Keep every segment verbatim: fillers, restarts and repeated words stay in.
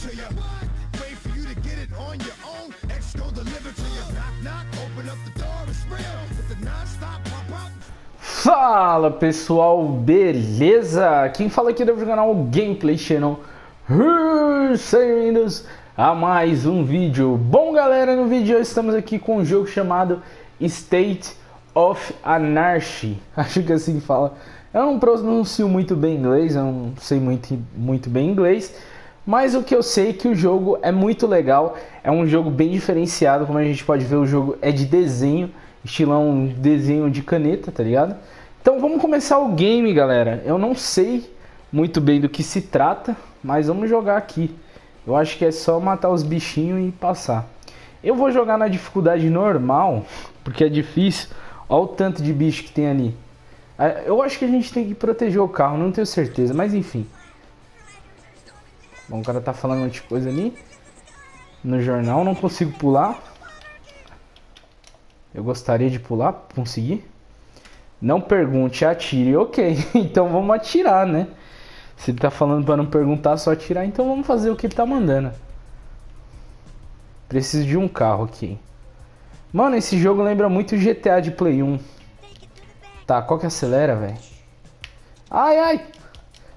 to you. Wait for you to get it on your own. X go deliver to you. Knock, knock, open up the door, it's real. With the non-stop pop out. Fala pessoal, beleza? Quem fala aqui do canal Gameplay Channel. Bem-vindos a mais um vídeo. Bom galera, no vídeo hoje estamos aqui com um jogo chamado State of Anarchy. Acho que assim fala. Eu não pronuncio muito bem inglês, eu não sei muito, muito bem inglês, mas o que eu sei é que o jogo é muito legal, é um jogo bem diferenciado, como a gente pode ver, o jogo é de desenho, estilão desenho de caneta, tá ligado? Então vamos começar o game, galera. Eu não sei muito bem do que se trata, mas vamos jogar aqui. Eu acho que é só matar os bichinhos e passar. Eu vou jogar na dificuldade normal, porque é difícil. Olha o tanto de bicho que tem ali. Eu acho que a gente tem que proteger o carro, não tenho certeza, mas enfim. Bom, o cara tá falando um monte de coisa ali no jornal, não consigo pular. Eu gostaria de pular, consegui. Não pergunte, atire, ok. Então vamos atirar, né? Se ele tá falando pra não perguntar, só atirar, então vamos fazer o que ele tá mandando. Preciso de um carro aqui. Mano, esse jogo lembra muito G T A de Play um. Tá, qual que acelera, velho? Ai, ai!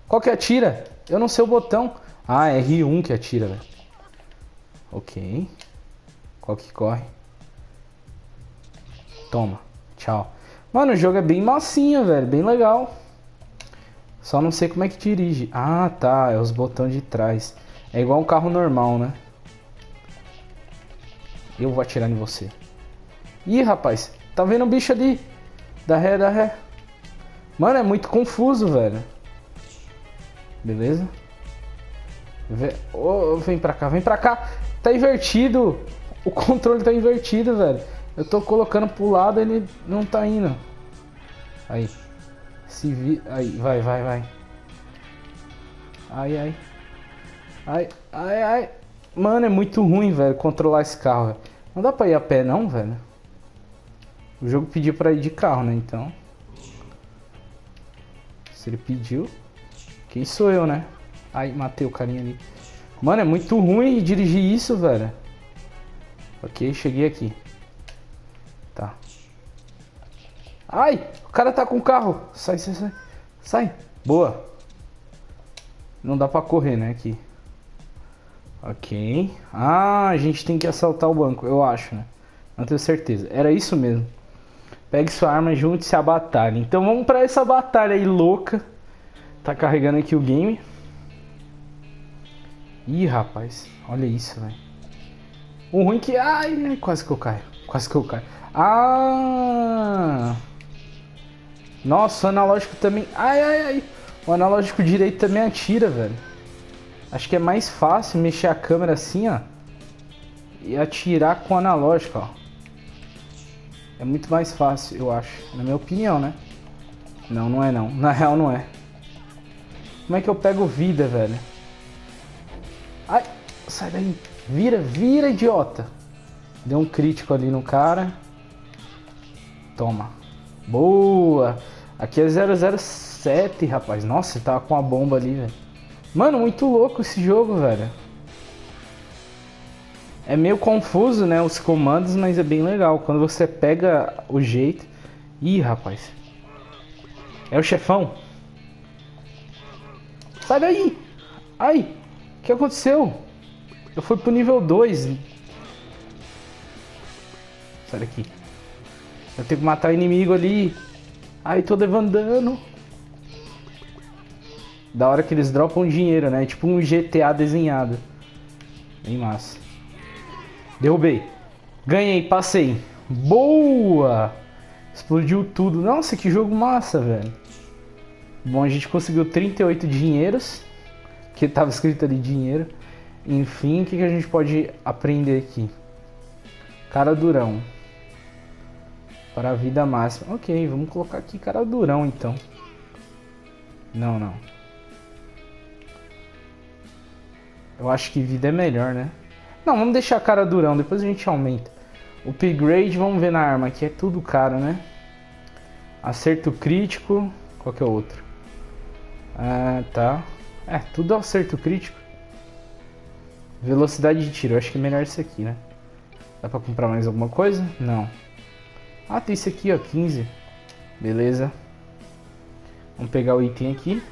Qual que atira? Eu não sei o botão. Ah, é R um que atira, velho. Ok. Qual que corre? Toma. Tchau. Mano, o jogo é bem massinha, velho. Bem legal. Só não sei como é que dirige. Ah, tá. É os botões de trás. É igual um carro normal, né? Eu vou atirar em você. Ih, rapaz. Tá vendo o bicho ali? Dá ré, dá ré. Mano, é muito confuso, velho. Beleza? Vem, oh, vem pra cá, vem pra cá. Tá invertido. O controle tá invertido, velho. Eu tô colocando pro lado, ele não tá indo. Aí. Se vi... Aí, vai, vai, vai. Ai, ai. Ai, ai, ai. Mano, é muito ruim, velho, controlar esse carro, velho. Não dá pra ir a pé, não, velho. O jogo pediu pra ir de carro, né? Então, se ele pediu, quem sou eu, né? Ai, matei o carinha ali. Mano, é muito ruim dirigir isso, velho. Ok, cheguei aqui. Tá. Ai, o cara tá com o carro. Sai, sai, sai. Sai. Boa. Não dá pra correr, né? Aqui. Ok. Ah, a gente tem que assaltar o banco, eu acho, né? Não tenho certeza. Era isso mesmo. Pegue sua arma, junte-se à batalha. Então vamos pra essa batalha aí louca. Tá carregando aqui o game. Ih, rapaz. Olha isso, velho. O ruim que... Ai, quase que eu caio. Quase que eu caio. Ah! Nossa, o analógico também... Ai, ai, ai. O analógico direito também atira, velho. Acho que é mais fácil mexer a câmera assim, ó. E atirar com o analógico, ó. É muito mais fácil, eu acho. Na minha opinião, né? Não, não é não. Na real, não é. Como é que eu pego vida, velho? Ai, sai daí. Vira, vira, idiota. Deu um crítico ali no cara. Toma. Boa. Aqui é zero zero sete, rapaz. Nossa, tava com uma bomba ali, velho. Mano, muito louco esse jogo, velho. É meio confuso, né, os comandos, mas é bem legal. Quando você pega o jeito... Ih, rapaz. É o chefão. Sai daí. Ai, o que aconteceu? Eu fui pro nível dois. Sai daqui. Eu tenho que matar o inimigo ali. Ai, tô levando dano. Da hora que eles dropam dinheiro, né? É tipo um G T A desenhado. Bem massa. Derrubei. Ganhei, passei. Boa! Explodiu tudo. Nossa, que jogo massa, velho. Bom, a gente conseguiu trinta e oito dinheiros. Que tava escrito ali dinheiro. Enfim, o que, que a gente pode aprender aqui? Cara durão. Para a vida máxima. Ok, vamos colocar aqui cara durão, então. Não, não. Eu acho que vida é melhor, né? Não, vamos deixar a cara durão, depois a gente aumenta. Upgrade, vamos ver na arma, que é tudo caro, né? Acerto crítico, qual que é o outro? Ah, tá. É, tudo acerto crítico. Velocidade de tiro, eu acho que é melhor isso aqui, né? Dá pra comprar mais alguma coisa? Não. Ah, tem isso aqui, ó, quinze. Beleza. Vamos pegar o item aqui.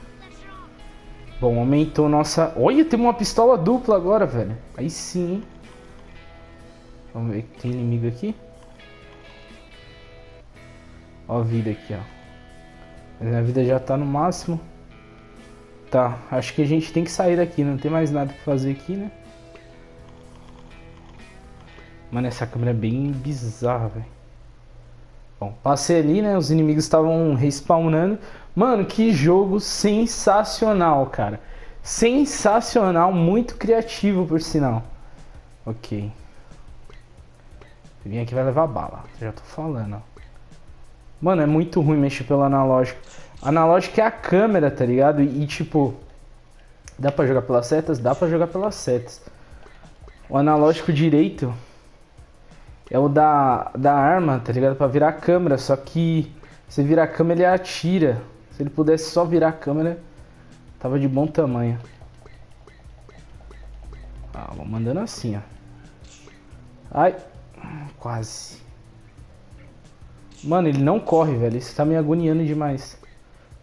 Bom, aumentou nossa... Olha, temos uma pistola dupla agora, velho. Aí sim, hein? Vamos ver que tem inimigo aqui. Ó a vida aqui, ó. Minha vida já tá no máximo. Tá, acho que a gente tem que sair daqui. Não tem mais nada pra fazer aqui, né? Mano, essa câmera é bem bizarra, velho. Bom, passei ali, né? Os inimigos estavam respawnando. Mano, que jogo sensacional, cara. Sensacional, muito criativo, por sinal. Ok. Vim aqui vai levar bala, já tô falando, ó. Mano, é muito ruim mexer pelo analógico. Analógico é a câmera, tá ligado? E, e tipo... Dá pra jogar pelas setas? Dá pra jogar pelas setas. O analógico direito... É o da, da arma, tá ligado? Pra virar a câmera, só que se virar a câmera ele atira. Se ele pudesse só virar a câmera, tava de bom tamanho. Ah, vou mandando assim, ó. Ai, quase. Mano, ele não corre, velho. Isso tá me agoniando demais.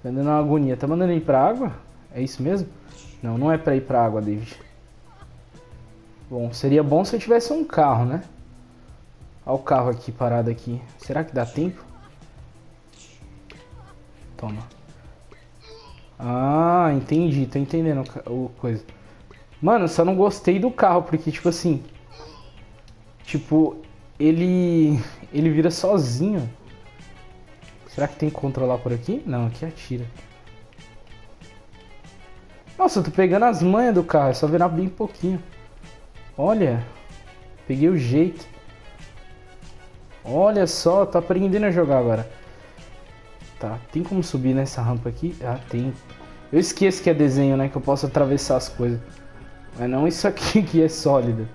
Tá dando uma agonia. Tá mandando ele ir pra água? É isso mesmo? Não, não é pra ir pra água, David. Bom, seria bom se eu tivesse um carro, né? Olha o carro aqui, parado aqui. Será que dá tempo? Toma. Ah, entendi. Tô entendendo o coisa. Mano, só não gostei do carro, porque, tipo assim... Tipo, ele... Ele vira sozinho. Será que tem que controlar por aqui? Não, aqui atira. Nossa, eu tô pegando as manhas do carro. É só virar bem pouquinho. Olha. Peguei o jeito. Olha só, tá aprendendo a jogar agora. Tá, tem como subir nessa rampa aqui? Ah, tem. Eu esqueço que é desenho, né? Que eu posso atravessar as coisas. Mas não isso aqui que é sólido.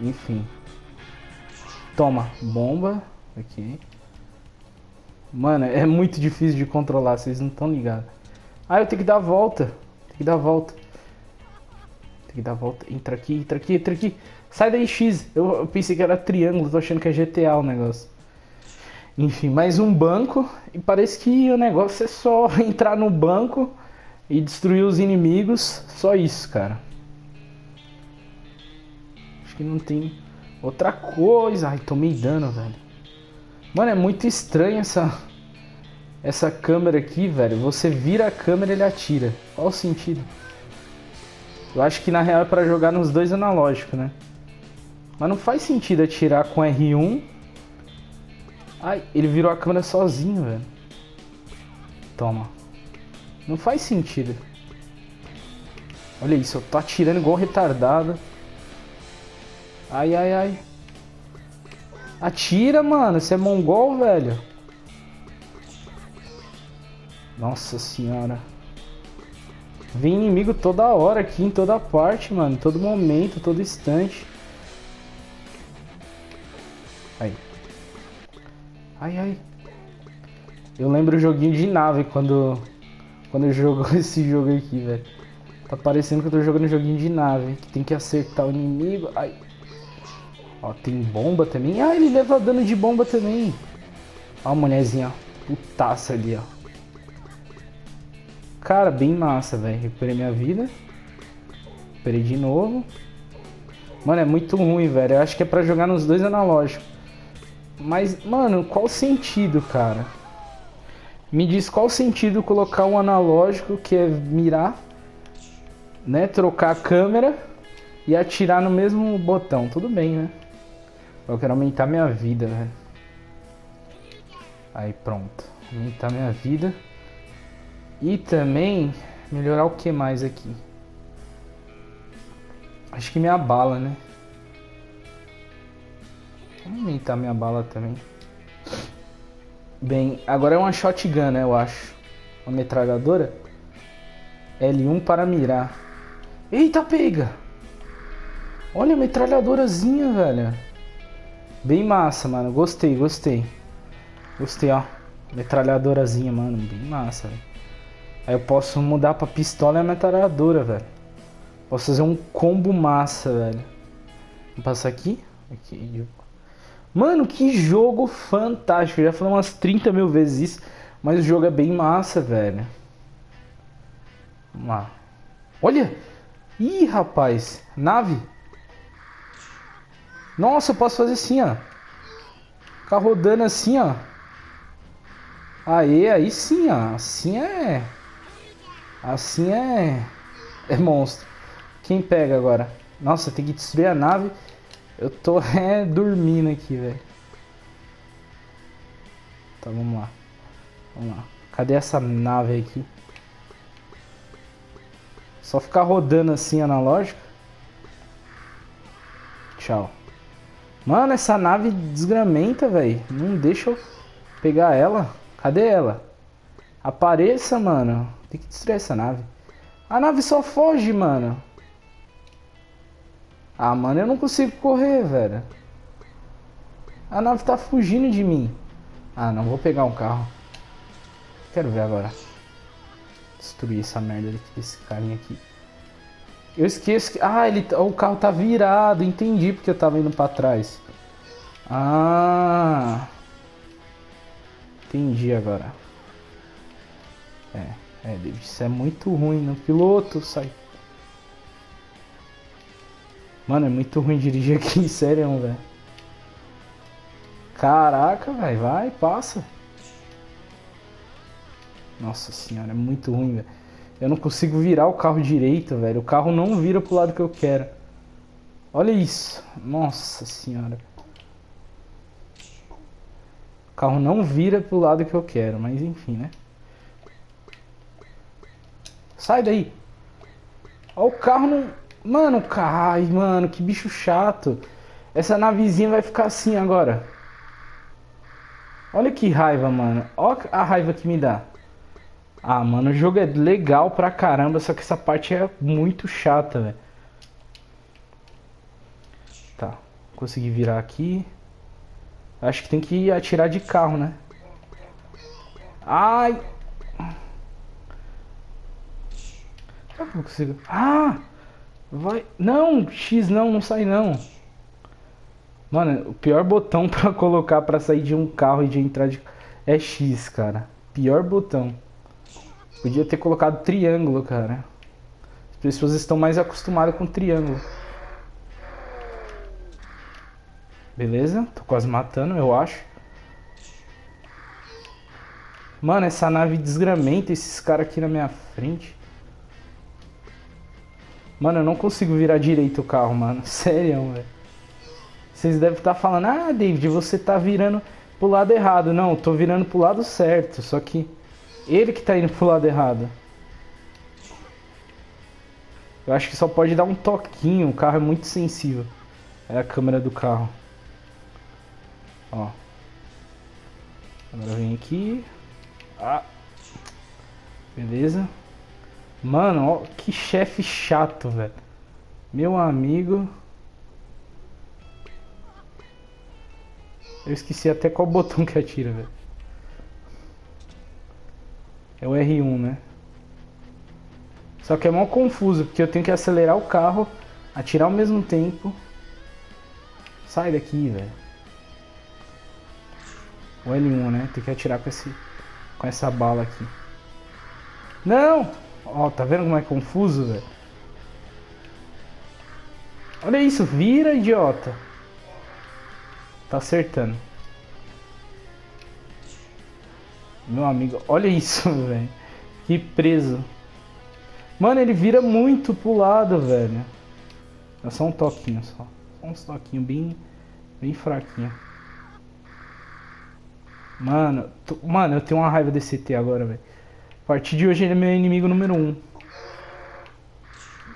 Enfim. Toma, bomba. Ok. Mano, é muito difícil de controlar, vocês não estão ligados. Ah, eu tenho que dar a volta. Tem que dar a volta. Tem que dar a volta. Entra aqui, entra aqui, entra aqui. Sai daí, X. Eu, eu pensei que era triângulo, tô achando que é G T A o negócio. Enfim, mais um banco. E parece que o negócio é só entrar no banco e destruir os inimigos. Só isso, cara. Acho que não tem outra coisa. Ai, tomei dano, velho. Mano, é muito estranho essa, essa câmera aqui, velho. Você vira a câmera e ele atira. Qual o sentido? Eu acho que na real é pra jogar nos dois analógicos, né? Mas não faz sentido atirar com R um. Ai, ele virou a câmera sozinho, velho. Toma. Não faz sentido. Olha isso, eu tô atirando igual retardado. Ai, ai, ai. Atira, mano. Você é mongol, velho. Nossa senhora. Vem inimigo toda hora aqui, em toda parte, mano. Todo momento, todo instante. Aí. Ai, ai. Eu lembro o joguinho de nave quando, quando eu jogo esse jogo aqui, velho. Tá parecendo que eu tô jogando joguinho de nave. Que tem que acertar o inimigo. Ai. Ó, tem bomba também. Ah, ele leva dano de bomba também. Ó a mulherzinha, ó. Putaça ali, ó. Cara, bem massa, velho. Recuperei minha vida. Recuperei de novo. Mano, é muito ruim, velho. Eu acho que é pra jogar nos dois analógicos. Mas, mano, qual sentido, cara? Me diz qual sentido colocar um analógico, que é mirar, né? Trocar a câmera e atirar no mesmo botão. Tudo bem, né? Eu quero aumentar minha vida, velho. Aí, pronto. Aumentar minha vida. E também melhorar o que mais aqui? Acho que minha bala, né? Vamos aumentar minha bala também. Bem, agora é uma shotgun, né? Eu acho. Uma metralhadora. L um para mirar. Eita, pega! Olha a metralhadorazinha, velho. Bem massa, mano. Gostei, gostei. Gostei, ó. Metralhadorazinha, mano. Bem massa, velho. Aí eu posso mudar pra pistola e a metralhadora, velho. Posso fazer um combo massa, velho. Vou passar aqui. Aqui. Mano, que jogo fantástico. Eu já falei umas trinta mil vezes isso. Mas o jogo é bem massa, velho. Vamos lá. Olha! Ih, rapaz. Nave. Nossa, eu posso fazer assim, ó. Ficar rodando assim, ó. Aí, aí sim, ó. Assim é... Assim é... É monstro. Quem pega agora? Nossa, tem que destruir a nave. Eu tô é, dormindo aqui, velho. Tá, vamos lá. Vamos lá. Cadê essa nave aqui? Só ficar rodando assim, analógico. Tchau. Mano, essa nave desgramenta, velho. Não deixa eu pegar ela. Cadê ela? Apareça, mano. Tem que destruir essa nave. A nave só foge, mano. Ah, mano, eu não consigo correr, velho. A nave tá fugindo de mim. Ah, não. Vou pegar um carro. Quero ver agora. Destruir essa merda aqui, desse carinha aqui. Eu esqueço que... Ah, ele... o carro tá virado. Entendi porque eu tava indo pra trás. Ah... Entendi agora. É, é, David, isso é muito ruim, no piloto, sai. Mano, é muito ruim dirigir aqui, sério, velho. Caraca, velho, vai, passa. Nossa senhora, é muito ruim, velho. Eu não consigo virar o carro direito, velho. O carro não vira pro lado que eu quero. Olha isso. Nossa senhora. O carro não vira pro lado que eu quero, mas enfim, né? Sai daí! Ó, o carro não... Mano, cai, mano, que bicho chato. Essa navezinha vai ficar assim agora. Olha que raiva, mano. Ó a raiva que me dá. Ah, mano, o jogo é legal pra caramba, só que essa parte é muito chata, velho. Tá, consegui virar aqui. Acho que tem que atirar de carro, né? Ai! Será que eu consigo? Ah! Vai! Não! X não, não sai não! Mano, o pior botão pra colocar pra sair de um carro e de entrar de... É X, cara. Pior botão. Podia ter colocado triângulo, cara. As pessoas estão mais acostumadas com triângulo. Beleza, tô quase matando, eu acho. Mano, essa nave desgramenta esses caras aqui na minha frente. Mano, eu não consigo virar direito o carro, mano. Sério, velho. Vocês devem estar falando, ah, David, você tá virando pro lado errado. Não, eu tô virando pro lado certo, só que ele que tá indo pro lado errado. Eu acho que só pode dar um toquinho, o carro é muito sensível. É a câmera do carro. Ó. Agora vem aqui. Ah. Beleza. Mano, ó, que chefe chato, velho. Meu amigo. Eu esqueci até qual botão que atira, velho. É o R um, né? Só que é mó confuso, porque eu tenho que acelerar o carro, atirar ao mesmo tempo. Sai daqui, velho. O L um, né? Tem que atirar com, esse, com essa bala aqui. Não! Ó, tá vendo como é confuso, velho? Olha isso, vira, idiota. Tá acertando. Meu amigo, olha isso, velho. Que preso. Mano, ele vira muito pro lado, velho. É só um toquinho, só. Um toquinho bem, bem fraquinho. Mano, tô, mano, eu tenho uma raiva desse T agora, velho. A partir de hoje ele é meu inimigo número um.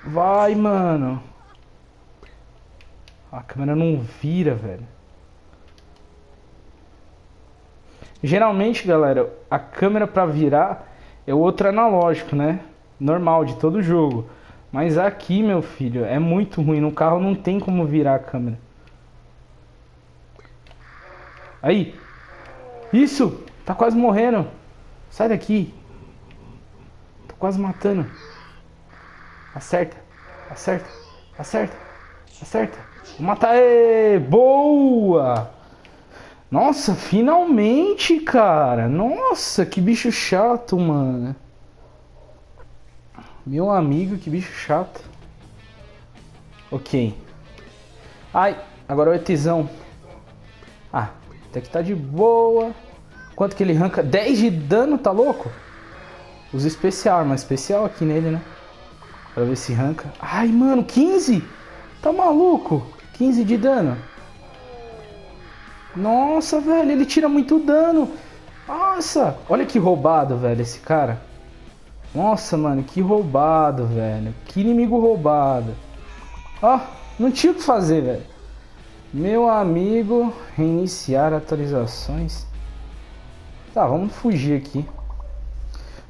Vai, mano. A câmera não vira, velho. Geralmente, galera, a câmera pra virar é outro analógico, né? Normal, de todo jogo. Mas aqui, meu filho, é muito ruim. No carro não tem como virar a câmera. Aí. Isso. Tá quase morrendo. Sai daqui. Tô quase matando. Acerta. Acerta, acerta, acerta. Vou matar ele. Boa! Nossa, finalmente, cara. Nossa, que bicho chato, mano. Meu amigo, que bicho chato. Ok. Ai, agora o etizão. Ah, até que tá de boa. Quanto que ele arranca? dez de dano, tá louco? Usa especial, arma especial aqui nele, né? Pra ver se arranca. Ai, mano, quinze? Tá maluco? quinze de dano. Nossa, velho, ele tira muito dano. Nossa, olha que roubado, velho, esse cara. Nossa, mano, que roubado, velho. Que inimigo roubado. Ó, oh, não tinha o que fazer, velho. Meu amigo, reiniciar atualizações. Tá, vamos fugir aqui.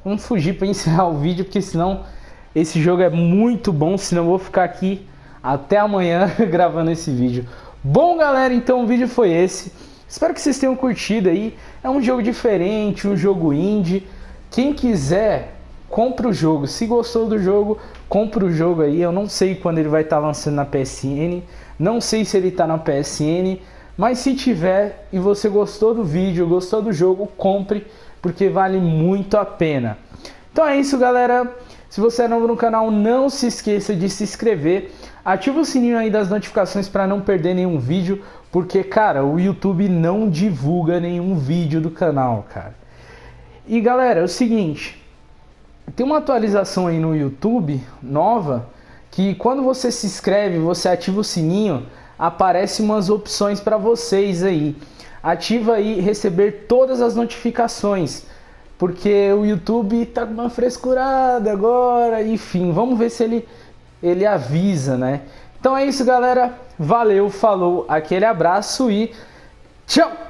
Vamos fugir pra encerrar o vídeo, porque senão esse jogo é muito bom. Senão eu vou ficar aqui até amanhã gravando esse vídeo. Bom, galera, então o vídeo foi esse. Espero que vocês tenham curtido aí. É um jogo diferente, um jogo indie. Quem quiser, compra o jogo. Se gostou do jogo, compra o jogo aí. Eu não sei quando ele vai estar lançando na P S N. Não sei se ele está na P S N. Mas se tiver e você gostou do vídeo, gostou do jogo, compre. Porque vale muito a pena. Então é isso, galera. Se você é novo no canal, não se esqueça de se inscrever. Ativa o sininho aí das notificações para não perder nenhum vídeo. Porque, cara, o YouTube não divulga nenhum vídeo do canal, cara. E, galera, é o seguinte. Tem uma atualização aí no YouTube, nova, que quando você se inscreve, você ativa o sininho, aparece umas opções para vocês aí. Ativa aí receber todas as notificações, porque o YouTube tá com uma frescurada agora, enfim, vamos ver se ele, ele avisa, né? Então é isso, galera, valeu, falou, aquele abraço e tchau!